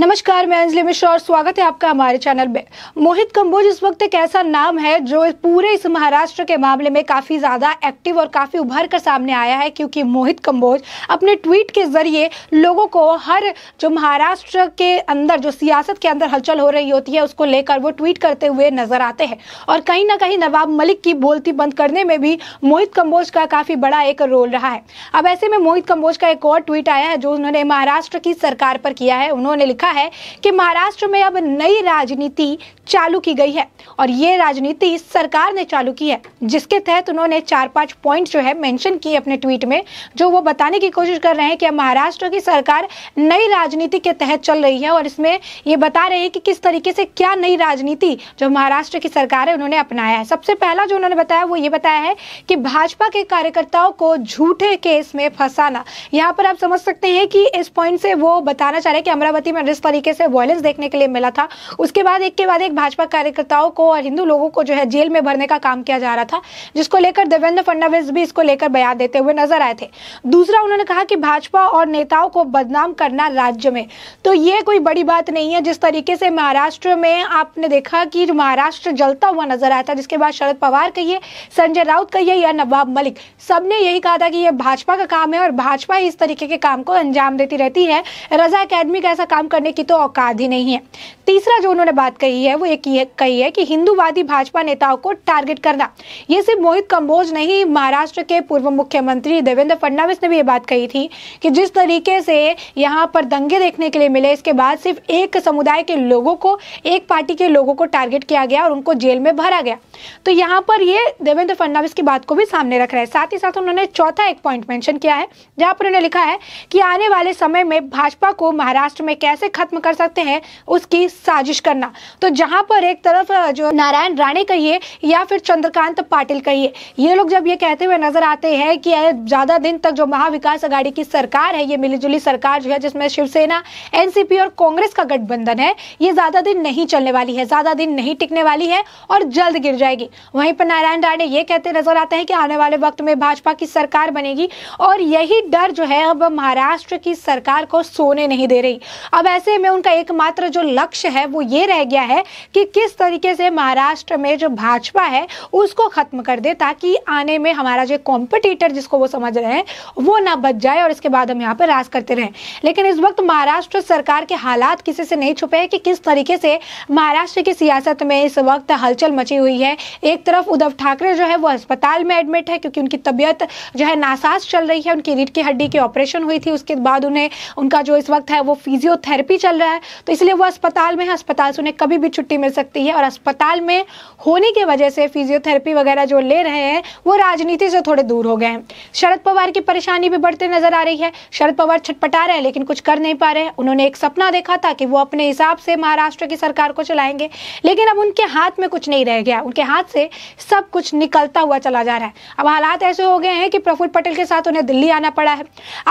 नमस्कार, मैं अंजलि मिश्रा और स्वागत है आपका हमारे चैनल में। मोहित कंबोज इस वक्त एक ऐसा नाम है जो पूरे इस महाराष्ट्र के मामले में काफी ज्यादा एक्टिव और काफी उभर कर सामने आया है, क्योंकि मोहित कंबोज अपने ट्वीट के जरिए लोगों को हर जो महाराष्ट्र के अंदर जो सियासत के अंदर हलचल हो रही होती है उसको लेकर वो ट्वीट करते हुए नजर आते हैं। और कहीं ना कहीं नवाब मलिक की बोलती बंद करने में भी मोहित कंबोज का काफी बड़ा एक रोल रहा है। अब ऐसे में मोहित कंबोज का एक और ट्वीट आया है जो उन्होंने महाराष्ट्र की सरकार पर किया है। उन्होंने लिखा है कि महाराष्ट्र में अब नई राजनीति चालू की गई है और ये राजनीति सरकार ने चालू की है, जिसके तहत उन्होंने 4-5 पॉइंट जो है मेंशन किए अपने ट्वीट में, जो वो बताने की कोशिश कर रहे हैं कि महाराष्ट्र की सरकार नई राजनीति के तहत चल रही है और इसमें ये बता रहे हैं कि किस तरीके से क्या नई राजनीति जो महाराष्ट्र की सरकार है उन्होंने अपनाया है। सबसे पहला जो उन्होंने बताया वो ये बताया है कि भाजपा के कार्यकर्ताओं को झूठे केस में फंसाना। यहाँ पर आप समझ सकते हैं कि इस पॉइंट से वो बताना चाह रहे हैं कि अमरावती में इस तरीके से वायलेंस देखने के लिए मिला था, उसके बाद एक के बाद एक भाजपा कार्यकर्ताओं को और हिंदू लोगों को जो है जेल में भरने का काम किया जा रहा था, जिसको लेकर देवेंद्र फडणवीस भी इसको लेकर बयान देते हुए नजर आए थे। दूसरा उन्होंने कहा कि भाजपा और नेताओं को बदनाम करना राज्य में, तो ये कोई बड़ी बात नहीं है। जिस तरीके से महाराष्ट्र में आपने देखा कि जो महाराष्ट्र जलता हुआ नजर आया था, जिसके बाद शरद पवार कहिए, संजय राउत कहिए या नवाब मलिक, सबने यही कहा था कि यह भाजपा का काम है और भाजपा ही इस तरीके के काम को अंजाम देती रहती है, रजा अकेडमी का ऐसा काम करने की तो औकात ही नहीं है। तीसरा जो उन्होंने बात कही है वो एक कही है कि हिंदूवादी भाजपा नेताओं को टारगेट करना। ये सिर्फ मोहित कंबोज नहीं, महाराष्ट्र के पूर्व मुख्यमंत्री देवेंद्र फडणवीस ने भी ये बात कही थी कि जिस तरीके से यहाँ पर दंगे देखने के लिए मिले, इसके बाद सिर्फ एक समुदाय के लोगों को, एक पार्टी के लोगों को टारगेट किया गया और उनको जेल में भरा गया। तो यहाँ पर ये देवेंद्र फडणवीस की बात को भी सामने रख रहे हैं। साथ ही साथ उन्होंने चौथा एक पॉइंट मेंशन किया है जहाँ पर उन्होंने लिखा है कि आने वाले समय में भाजपा को महाराष्ट्र में कैसे खत्म कर सकते हैं उसकी साजिश करना। तो जहां पर एक तरफ जो नारायण राणे कहिए या फिर चंद्रकांत पाटिल कहिए, ये लोग जब ये कहते हुए नजर आते हैं कि ज्यादा दिन तक जो महाविकास आघाड़ी की सरकार है, ये मिलीजुली सरकार जो है जिसमें शिवसेना, एनसीपी और कांग्रेस का गठबंधन है, ये ज्यादा दिन नहीं चलने वाली है, ज्यादा दिन नहीं टिकने वाली है और जल्द गिर जाएगी। वहीं पर नारायण राणे ये कहते नजर आते हैं कि आने वाले वक्त में भाजपा की सरकार बनेगी और यही डर जो है अब महाराष्ट्र की सरकार को सोने नहीं दे रही। अब ऐसे में उनका एकमात्र जो लक्ष्य है वो ये रह गया है कि किस तरीके से महाराष्ट्र में जो भाजपा है उसको खत्म कर दे, ताकि आने में हमारा जो कॉम्पिटिटर जिसको वो समझ रहे हैं वो ना बच जाए और इसके बाद हम यहाँ पर राज करते रहें। लेकिन इस वक्त महाराष्ट्र सरकार के हालात किसी से नहीं छुपे हैं कि किस तरीके से महाराष्ट्र की सियासत में इस वक्त हलचल मची हुई है। एक तरफ उद्धव ठाकरे जो है वो अस्पताल में एडमिट है क्योंकि उनकी तबीयत जो है नासाज चल रही है, उनकी रीढ़ की हड्डी की ऑपरेशन हुई थी, उसके बाद उन्हें उनका जो इस वक्त है वो फिजियोथेरेपी चल रहा है, तो इसलिए वो अस्पताल में है। अस्पताल से उन्हें कभी भी छुट्टी मिल सकती है और अस्पताल में होने की वजह से फिजियोथेरेपी वगैरह जो ले रहे हैं वो राजनीति से थोड़े दूर हो गए हैं। शरद पवार की परेशानी भी बढ़ते नजर आ रही है। शरद पवार छटपटा रहे हैं लेकिन कुछ कर नहीं पा रहे हैं। उन्होंने एक सपना देखा था कि वो अपने हिसाब से महाराष्ट्र की सरकार को चलाएंगे, लेकिन अब उनके हाथ में कुछ नहीं रह गया, उनके हाथ से सब कुछ निकलता हुआ चला जा रहा है। अब हालात ऐसे हो गए हैं कि प्रफुल पटेल के साथ उन्हें दिल्ली आना पड़ा है।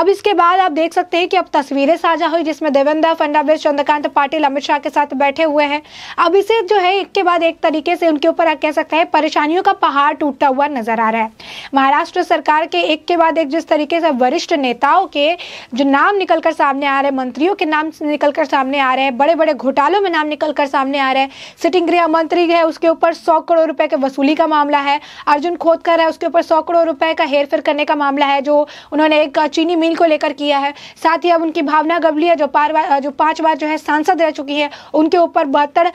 अब इसके बाद आप देख सकते हैं कि अब तस्वीरें साझा हुई जिसमें देवेंद्र फडणवीस, चंद्रकांत पाटिल अमित शाह के साथ बैठे हुए हैं। अब इसे जो है एक के बाद एक तरीके से उनके ऊपर कह सकते हैं परेशानियों का पहाड़ टूटता हुआ नजर आ रहा है। महाराष्ट्र सरकार के एक के बाद एक जिस तरीके से वरिष्ठ नेताओं के जो नाम निकलकर सामने आ रहे हैं, मंत्रियों के नाम निकलकर सामने आ रहे हैं, बड़े बड़े घोटालों में नाम निकलकर सामने आ रहे हैं। सिटिंग गृह मंत्री है उसके ऊपर 100 करोड़ रुपए के वसूली का मामला है। अर्जुन खोदकर है उसके ऊपर 100 करोड़ रुपए का हेरफेर करने का मामला है जो उन्होंने एक चीनी मिल को लेकर किया है। साथ ही अब उनकी भावना गवली है जो 5 बार जो है सांसद रह चुकी है, उनके ऊपर 72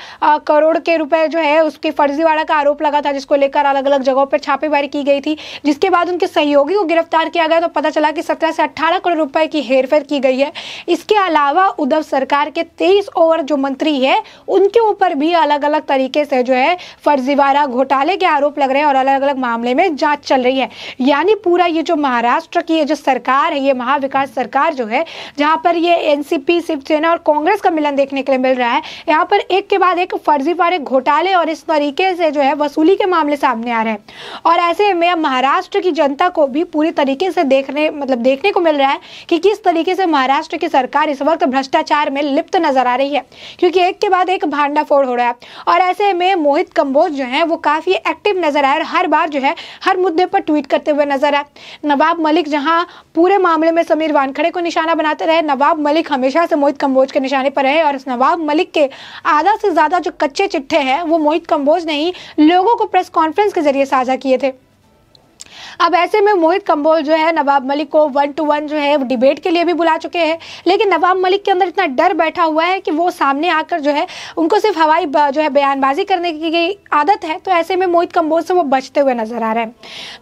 करोड़ के रुपए जो है उसकी फर्जीवाड़ा का आरोप लगा था, जिसको लेकर अलग अलग जगहों पर छापेमारी की गई थी, जिसके बाद उनके सहयोगी को गिरफ्तार किया गया तो पता चला कि 17 से 18 करोड़ रुपए की हेरफेर की गई है। इसके अलावा उद्धव सरकार के 23 और जो मंत्री है उनके ऊपर भी अलग अलग तरीके से जो है फर्जीवाड़ा घोटाले के आरोप लग रहे हैं और अलग अलग मामले में जाँच चल रही है। यानी पूरा ये जो महाराष्ट्र की जो सरकार है, ये महाविकास सरकार जो है, जहाँ पर ये एनसीपी, शिवसेना और कांग्रेस का मिलन देखने के लिए मिल रहा है, यहाँ पर एक के बाद एक फर्जीवाड़े, घोटाले और इस तरीके से जो है वसूली के मामले सामने आ रहे हैं। और ऐसे में महाराष्ट्र की जनता को भी पूरी तरीके से देखने को मिल रहा है कि किस तरीके से महाराष्ट्र की सरकार इस वक्त भ्रष्टाचार में लिप्त नजर आ रही है, क्योंकि एक के बाद एक भांडाफोड़ हो रहा है। और ऐसे में मोहित कंबोज जो है वो काफी एक्टिव नजर आए और हर बार जो है हर मुद्दे पर ट्वीट करते हुए नजर आए। नवाब मलिक जहाँ पूरे मामले में समीर वानखड़े को निशाना बनाते रहे, नवाब मलिक हमेशा से मोहित कंबोज कंबोज के निशाने पर है और इस नवाब मलिक के आधा से ज्यादा जो कच्चे चिट्ठे हैं वो मोहित कंबोज ने ही लोगों को प्रेस कॉन्फ्रेंस के जरिए साझा किए थे। अब ऐसे में मोहित कंबोज जो है नवाब मलिक को 1-to-1 जो है डिबेट के लिए भी बुला चुके हैं, लेकिन नवाब मलिक के अंदर इतना डर बैठा हुआ है कि वो सामने आकर जो है उनको सिर्फ हवाई जो है बयानबाजी करने की आदत है, तो ऐसे में मोहित कंबोज से वो बचते हुए नजर आ रहे हैं।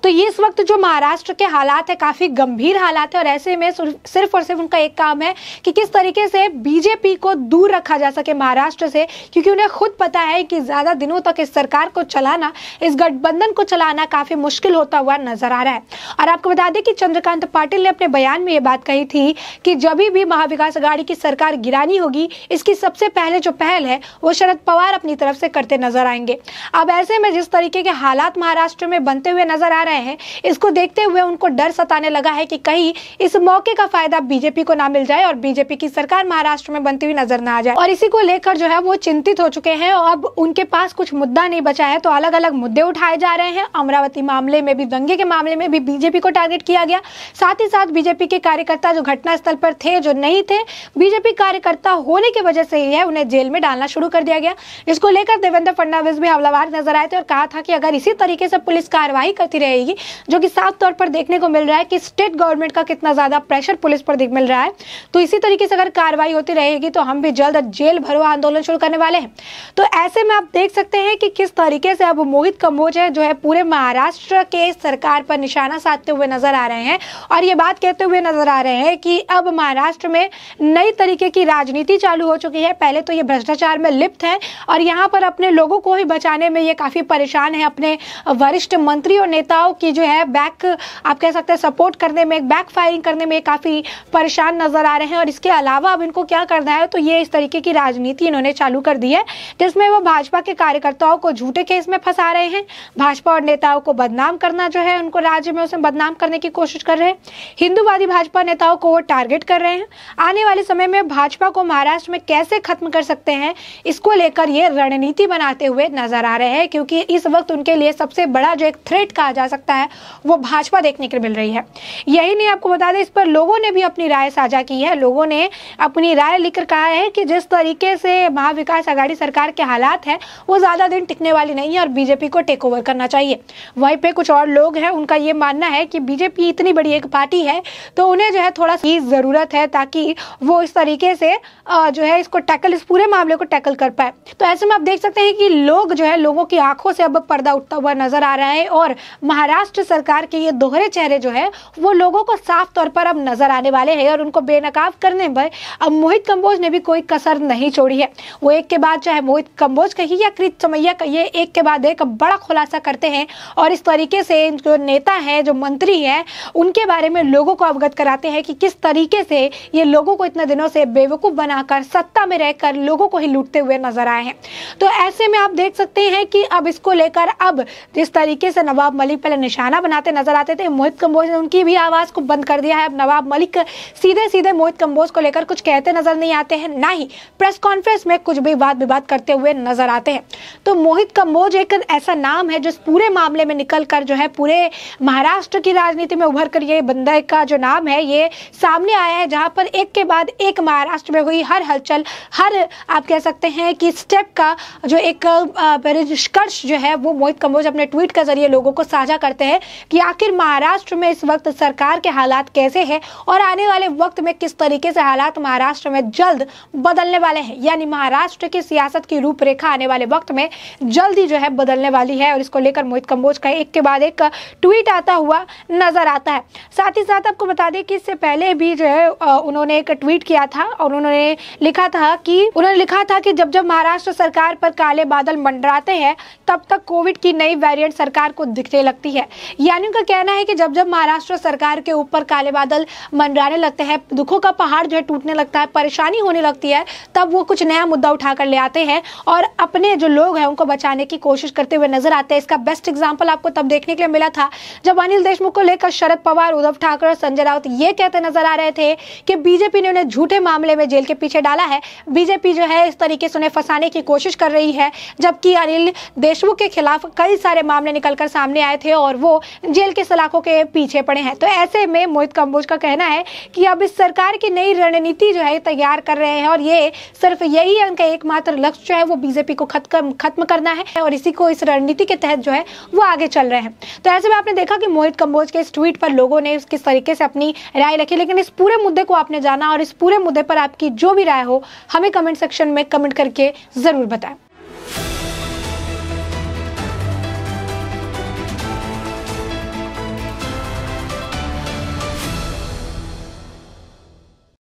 तो ये इस वक्त जो महाराष्ट्र के हालात है काफी गंभीर हालात है और ऐसे में सिर्फ और सिर्फ उनका एक काम है कि किस तरीके से बीजेपी को दूर रखा जा सके महाराष्ट्र से, क्योंकि उन्हें खुद पता है कि ज्यादा दिनों तक इस सरकार को चलाना, इस गठबंधन को चलाना काफी मुश्किल होता हुआ नजर आ रहा है। और आपको बता दें कि चंद्रकांत पाटिल ने अपने बयान में यह बात कही थी कि जब भी महाविकास आघाड़ी की सरकार गिरानी होगी, इसकी सबसे पहले जो पहल है वो शरद पवार अपनी तरफ से करते नजर आएंगे। अब ऐसे में जिस तरीके के हालात महाराष्ट्र में बनते हुए नजर आ रहे हैं, इसको देखते हुए उनको डर सताने लगा है कि कहीं इस मौके का फायदा बीजेपी को ना मिल जाए और बीजेपी की सरकार महाराष्ट्र में बनती हुई नजर ना आ जाए, और इसी को लेकर जो है वो चिंतित हो चुके हैं। अब उनके पास कुछ मुद्दा नहीं बचा है, तो अलग अलग मुद्दे उठाए जा रहे हैं। अमरावती मामले में भी, दंगे के मामले में भी बीजेपी को टारगेट किया गया, साथ ही साथ बीजेपी के कार्यकर्ता जो घटनास्थल पर थे, जो नहीं थे, बीजेपी कार्यकर्ता होने की वजह से ही है उन्हें जेल में डालना शुरू कर दिया गया, जिसको लेकर देवेंद्र फडणवीस भी हमलावर नजर आए थे और कहा था कि अगर इसी तरीके से पुलिस कार्रवाई करती रहेगी, जो कि साफ तौर पर देखने को मिल रहा है कि स्टेट गवर्नमेंट का कितना ज्यादा प्रेशर पुलिस पर मिल रहा है, तो इसी तरीके से अगर कार्रवाई होती रहेगी तो हम भी जल्द जेल भरो आंदोलन शुरू करने वाले हैं। तो ऐसे में आप देख सकते हैं कि किस तरीके से अब मोहित कंबोज है जो है पूरे महाराष्ट्र के सरकार पर निशाना साधते हुए नजर आ रहे हैं और ये बात कहते हुए नजर आ रहे हैं कि अब महाराष्ट्र में नई तरीके की राजनीति चालू हो चुकी है। पहले तो ये भ्रष्टाचार में लिप्त है और यहाँ पर अपने लोगों को ही बचाने में ये काफी परेशान है, अपने वरिष्ठ मंत्री और नेताओं की जो है बैक, आप कह सकते हैं सपोर्ट करने में, बैक फायरिंग करने में काफी परेशान नजर आ रहे हैं। और इसके अलावा अब इनको क्या करना है, तो ये इस तरीके की राजनीति इन्होंने चालू कर दी है जिसमें वो भाजपा के कार्यकर्ताओं को झूठे केस में फंसा रहे हैं, भाजपा और नेताओं को बदनाम करना जो है उनको राज्य में उसे बदनाम करने की कोशिश कर रहे हैं, हिंदूवादी भाजपा नेताओं को वो टारगेट कर रहे हैं। आने वाले समय में भाजपा को महाराष्ट्र में कैसे खत्म कर सकते हैं, इसको लेकर ये रणनीति बनाते हुए नजर आ रहे हैं, क्योंकि इस वक्त उनके लिए सबसे बड़ा जो एक थ्रेट कहा जा सकता है वो भाजपा देखने को मिल रही है। यही नहीं, आपको बता दें इस पर लोगों ने भी अपनी राय साझा की है, लोगों ने अपनी राय लिखकर कहा है कि जिस तरीके से महाविकास आघाड़ी सरकार के हालात है वो ज्यादा दिन टिकने वाली नहीं है और बीजेपी को टेक ओवर करना चाहिए। वहीं पे कुछ और लोग हैं, उनका ये मानना है कि बीजेपी इतनी बड़ी एक पार्टी है तो उन्हें जो है थोड़ा सी जरूरत है ताकि वो इस तरीके से जो है इसको टैकल, इस पूरे मामले को टैकल कर पाए। तो ऐसे में आप देख सकते हैं कि लोग जो है, लोगों की आंखों से अब पर्दा उठता हुआ नजर आ रहा है और महाराष्ट्र सरकार के ये दोहरे चेहरे जो है वो लोगों को साफ तौर पर अब नजर आने वाले हैं और उनको बेनकाब करने में अब मोहित कंबोज ने भी कोई कसर नहीं छोड़ी है। वो एक के बाद, चाहे मोहित कंबोज कहिए या कृत समैया कहिए, एक के बाद एक बड़ा खुलासा करते हैं और इस तरीके से जो नेता है, जो मंत्री है, उनके बारे में लोगों को अवगत कराते हैं कि किस तरीके से ये लोगों को इतने दिनों से बेवकूफ बनाकर सत्ता में रहकर लोगों को ही लूटते हुए नजर आए हैं। तो ऐसे में आप देख सकते हैं कि अब इसको लेकर, अब जिस तरीके से नवाब मलिक पहले निशाना बनाते नजर आते थे, मोहित कंबोज ने उनकी भी आवाज को बंद कर दिया है। अब नवाब मलिक सीधे सीधे मोहित कंबोज को लेकर कुछ कहते नजर नहीं आते हैं, ना ही प्रेस कॉन्फ्रेंस में कुछ भी वाद विवाद करते हुए नजर आते हैं। तो मोहित कंबोज एक ऐसा नाम है जो इस पूरे मामले में निकल कर जो है पूरे महाराष्ट्र की राजनीति में उभर कर ये बंदा का जो नाम है ये सामने आया है, जहां पर एक के बाद एक महाराष्ट्र में हुई हर हलचल, हर आप कह सकते हैं कि स्टेप का जो एक निष्कर्ष जो है वो मोहित कंबोज अपने ट्वीट के जरिए लोगों को साझा करते हैं कि आखिर महाराष्ट्र में इस वक्त सरकार के हालात कैसे हैं और आने वाले वक्त में किस तरीके से हालात महाराष्ट्र में जल्द बदलने वाले हैं, यानी महाराष्ट्र की सियासत की रूपरेखा आने वाले वक्त में जल्द ही जो है बदलने वाली है। और इसको लेकर मोहित कंबोज का एक के बाद एक ट्वीट आता हुआ नजर आता है। साथ ही साथ आपको बता दें कि इससे पहले भी जो है उन्होंने एक ट्वीट किया था और उन्होंने लिखा था कि जब जब महाराष्ट्र सरकार पर काले बादल मंडराते हैं तब तक कोविड की नई वेरिएंट सरकार को दिखने लगती है। यानी उनका कहना है कि जब जब महाराष्ट्र सरकार के ऊपर काले बादल मंडराने लगते हैं, दुखों का पहाड़ जो है टूटने लगता है, परेशानी होने लगती है, तब वो कुछ नया मुद्दा उठाकर ले आते हैं और अपने जो लोग हैं उनको बचाने की कोशिश करते हुए नजर आते हैं। इसका बेस्ट एग्जाम्पल आपको तब देखने के लिए मिला था जब अनिल देशमुख को लेकर शरद पवार, उद्धव ठाकरे और संजय राउत ये कहते नजर आ रहे थे कि बीजेपी ने उन्हें झूठे मामले में जेल के पीछे डाला है, बीजेपी जो है इस तरीके से उन्हें फंसाने की कोशिश कर रही है, जबकि अनिल देशमुख के खिलाफ कई सारे मामले निकलकर सामने आए थे और वो जेल के सलाखों के पीछे पड़े हैं। तो ऐसे में मोहित कंबोज का कहना है कि अब इस सरकार की नई रणनीति जो है तैयार कर रहे हैं और ये सिर्फ यही उनका एकमात्र लक्ष्य जो है वो बीजेपी को खत्म करना है और इसी को इस रणनीति के तहत जो है वो आगे चल रहे हैं। तो ऐसे में आपने देखा कि मोहित कंबोज के इस ट्वीट पर लोगों ने किस तरीके से अपनी राय रखी, लेकिन इस पूरे मुद्दे को आपने जाना और इस पूरे मुद्दे पर आपकी जो भी राय हो हमें कमेंट सेक्शन में कमेंट करके जरूर बताएं।